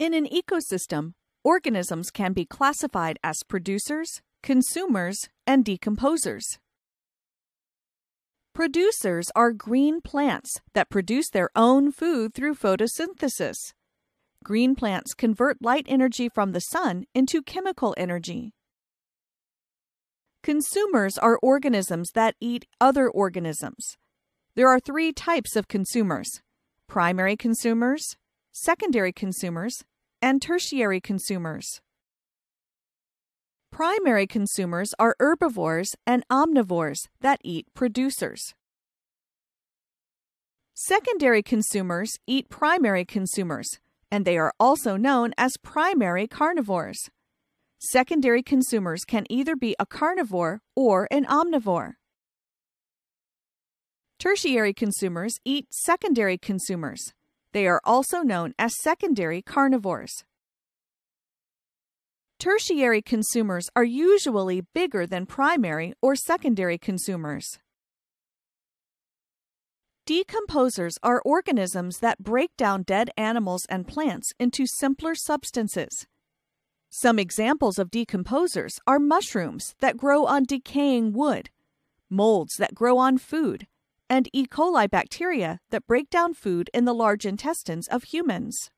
In an ecosystem, organisms can be classified as producers, consumers, and decomposers. Producers are green plants that produce their own food through photosynthesis. Green plants convert light energy from the sun into chemical energy. Consumers are organisms that eat other organisms. There are three types of consumers: primary consumers, secondary consumers, and tertiary consumers. Primary consumers are herbivores and omnivores that eat producers. Secondary consumers eat primary consumers, and they are also known as primary carnivores. Secondary consumers can either be a carnivore or an omnivore. Tertiary consumers eat secondary consumers. They are also known as secondary carnivores. Tertiary consumers are usually bigger than primary or secondary consumers. Decomposers are organisms that break down dead animals and plants into simpler substances. Some examples of decomposers are mushrooms that grow on decaying wood, molds that grow on food, and E. coli bacteria that break down food in the large intestines of humans.